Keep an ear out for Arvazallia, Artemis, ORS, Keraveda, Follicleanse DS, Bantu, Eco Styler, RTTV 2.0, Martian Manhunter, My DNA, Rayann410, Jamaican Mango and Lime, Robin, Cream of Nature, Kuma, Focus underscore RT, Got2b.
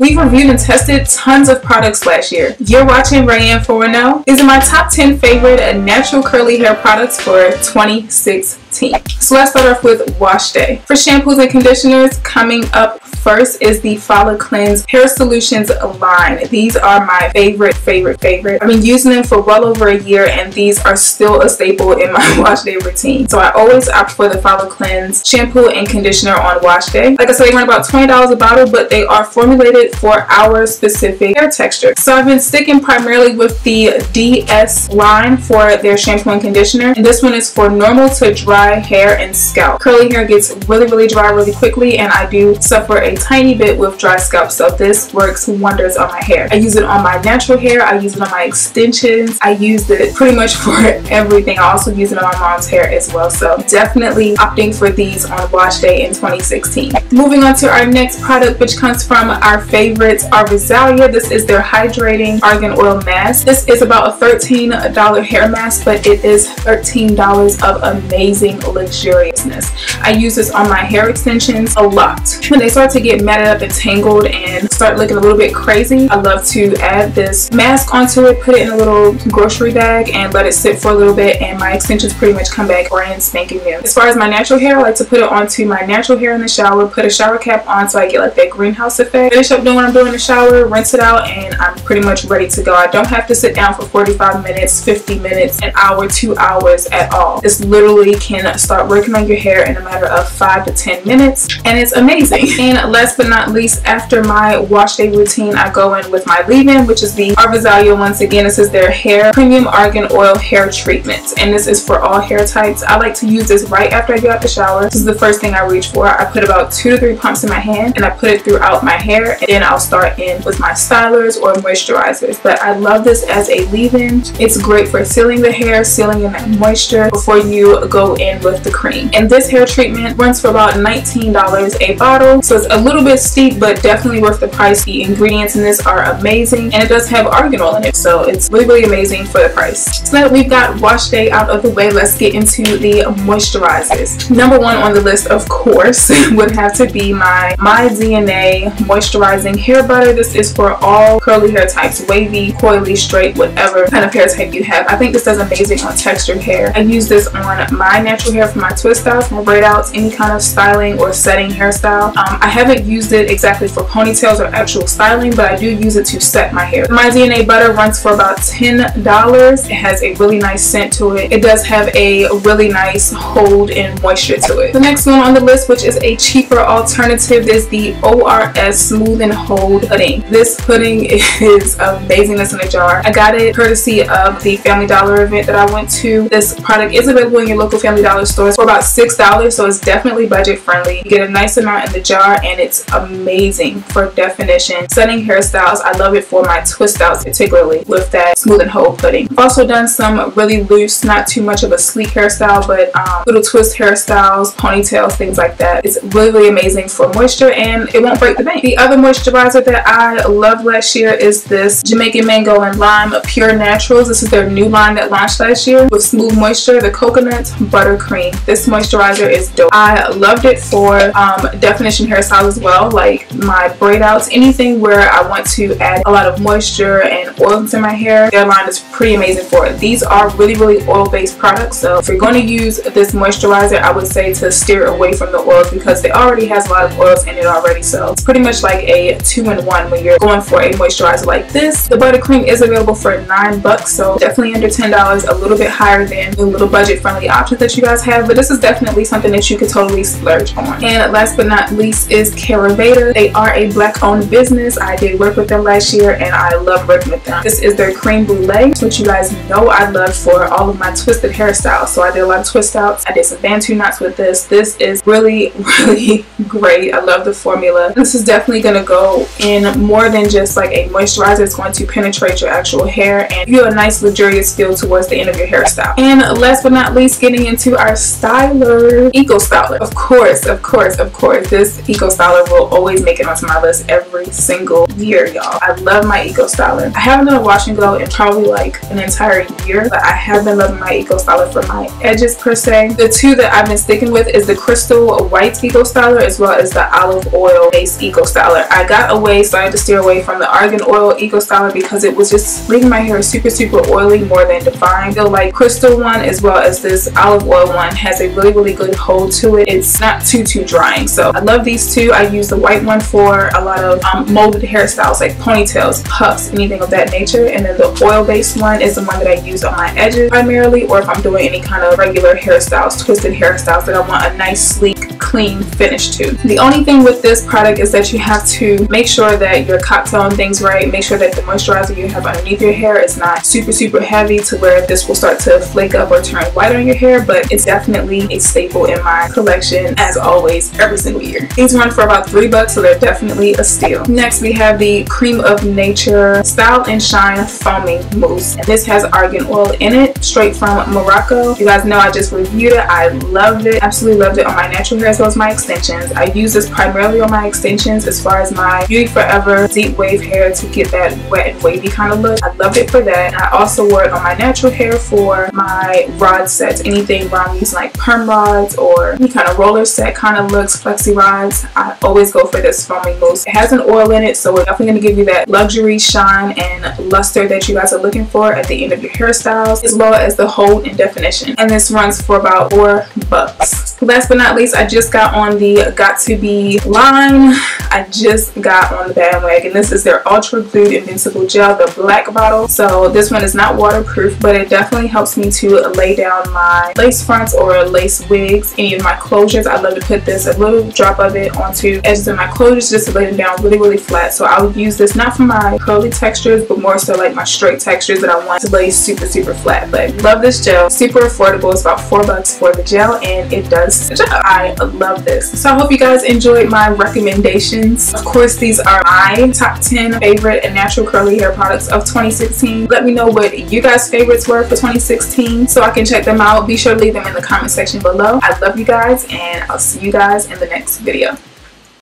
We've reviewed and tested tons of products last year. You're watching Rayann410. These are my top 10 favorite natural curly hair products for 2016. So let's start off with wash day. For shampoos and conditioners, coming up first is the Follicleanse Hair Solutions line. These are my favorite. I've been using them for well over a year and these are still a staple in my wash day routine. So I always opt for the Follicleanse shampoo and conditioner on wash day. Like I said, they run about $20 a bottle, but they are formulated for our specific hair texture. So I've been sticking primarily with the DS line for their shampoo and conditioner. And this one is for normal to dry hair and scalp. Curly hair gets really dry really quickly and I do suffer a tiny bit with dry scalp, so this works wonders on my hair. I use it on my natural hair, I use it on my extensions, I use it pretty much for everything. I also use it on my mom's hair as well, so definitely opting for these on wash day in 2016. Moving on to our next product, which comes from our favorites, Arvazallia. This is their hydrating argan oil mask. This is about a $13 hair mask, but it is $13 of amazing luxuriousness. I use this on my hair extensions a lot. When they start to get matted up and tangled and start looking a little bit crazy, I love to add this mask onto it, put it in a little grocery bag and let it sit for a little bit, and my extensions pretty much come back brand spanking new. As far as my natural hair, I like to put it onto my natural hair in the shower, put a shower cap on so I get like that greenhouse effect, finish up doing what I'm doing in the shower, rinse it out, and I'm pretty much ready to go. I don't have to sit down for 45 minutes, 50 minutes, an hour, 2 hours at all. This literally can start working on your hair in a matter of 5 to 10 minutes and it's amazing. And last but not least, after my wash day routine, I go in with my leave-in, which is the Arvazallia. Once again, this is their hair premium argan oil hair treatment, and this is for all hair types. I like to use this right after I get out the shower. This is the first thing I reach for. I put about 2 to 3 pumps in my hand and I put it throughout my hair, and then I'll start in with my stylers or moisturizers. But I love this as a leave-in. It's great for sealing the hair, sealing in that moisture before you go in with the cream. And this hair treatment runs for about $19 a bottle, so it's a little bit steep but definitely worth the price. The ingredients in this are amazing and it does have argan oil in it, so it's really amazing for the price. So now that we've got wash day out of the way, let's get into the moisturizers. Number one on the list, of course, would have to be my DNA moisturizing hair butter. This is for all curly hair types, wavy, coily, straight, whatever kind of hair type you have. I think this does amazing on textured hair. I use this on my natural hair for my twist outs, my braid outs, any kind of styling or setting hairstyle. I haven't used it exactly for ponytails or actual styling, but I do use it to set my hair. My DNA butter runs for about $10. It has a really nice scent to it. It does have a really nice hold and moisture to it. The next one on the list, which is a cheaper alternative, is the ORS Smooth and Hold Pudding. This pudding is amazing. That's in a jar. I got it courtesy of the Family Dollar event that I went to. This product is available in your local Family Dollar stores for about $6, so it's definitely budget friendly. You get a nice amount in the jar and it's amazing for definition, setting hairstyles. I love it for my twist outs, particularly with that smooth and hold pudding. I've also done some really loose, not too much of a sleek hairstyle, but little twist hairstyles, ponytails, things like that. It's really amazing for moisture and it won't break the bank. The other moisturizer that I loved last year is this Jamaican Mango and Lime Pure Naturals. This is their new line that launched last year with Smooth Moisture, the Coconut Butter Cream. This moisturizer is dope. I loved it for definition hairstyles as well, like my braid outs, anything where I want to add a lot of moisture and oil to my hair. Their line is pretty amazing for it. These are really oil-based products, so if you're going to use this moisturizer, I would say to steer away from the oils because it already has a lot of oils in it already, so it's pretty much like a two-in-one when you're going for a moisturizer like this. The buttercream is available for $9, so definitely under $10, a little bit higher than the little budget-friendly options that you guys have, but this is definitely something that you could totally splurge on. And last but not least is Keraveda. They are a Black-owned business. I did work with them last year and I love working with them. This is their creme brulee, which you guys know I love for all of my twisted hairstyles. So I did a lot of twist outs. I did some bantu knots with this. This is really great. I love the formula. This is definitely going to go in more than just like a moisturizer. It's going to penetrate your actual hair and give you a nice luxurious feel towards the end of your hairstyle. And last but not least, getting into our styler, Eco Styler. Of course, this Eco Styler will always make it onto my list every single year, y'all. I love my Eco Styler. I haven't done a wash and go in probably like an entire year, but I have been loving my Eco Styler for my edges per se. The two that I've been sticking with is the Crystal White Eco Styler as well as the Olive Oil Based Eco Styler. I got away, started to steer away from the argan oil Eco Styler because it was just leaving my hair super oily, more than defined. The like crystal one as well as this olive oil one has a really good hold to it. It's not too drying. So I love these two. I use the white one for a lot of molded hairstyles like ponytails, puffs, anything of that nature. And then the oil based one is the one that I use on my edges primarily, or if I'm doing any kind of regular hairstyles, twisted hairstyles that I want a nice sleek clean finish to. The only thing with this product is that you have to make sure that you're cocktailing things right, make sure that the moisturizer you have underneath your hair is not super heavy to where this will start to flake up or turn white on your hair, but it's definitely a staple in my collection as always every single year. These run for about $3, so they're definitely a steal. Next we have the Cream of Nature Style and Shine Foaming Mousse, and this has argan oil in it, straight from Morocco. You guys know I just reviewed it. I loved it, absolutely loved it on my natural hair as well as my extensions. I use this primarily on my extensions as far as my Beauty Forever deep wave hair to get that wet and wavy kind of look. I loved it for that. And I also wore it on my natural hair for my rod sets, anything where I'm using like perm rods or any kind of roller set kind of looks, flexi rods. I always go for this foaming mousse. It has an oil in it, so it's definitely going to give you that luxury shine and luster that you guys are looking for at the end of your hairstyles, as well as the hold and definition. And this runs for about $4. Last but not least, I just got on the Got2b line. I just got on the bandwagon. This is their Ultra Glued Invincible Gel, the black bottle. So this one is not waterproof, but it definitely helps me to lay down my lace fronts or lace wigs, any of my closures. I love to put this, a little drop of it, onto edges of my closures just to lay them down really flat. So I would use this not for my curly textures, but more so like my straight textures that I want to lay super flat. But love this gel. Super affordable. It's about $4 for the gel, and it does the job. I love this. So I hope you guys enjoyed my recommendations. Of course, these are my top 10 favorite and natural curly hair products of 2016. Let me know what you guys' favorites were for 2016 so I can check them out. Be sure to leave them in the comment section below. I love you guys, and I'll see you guys in the next video.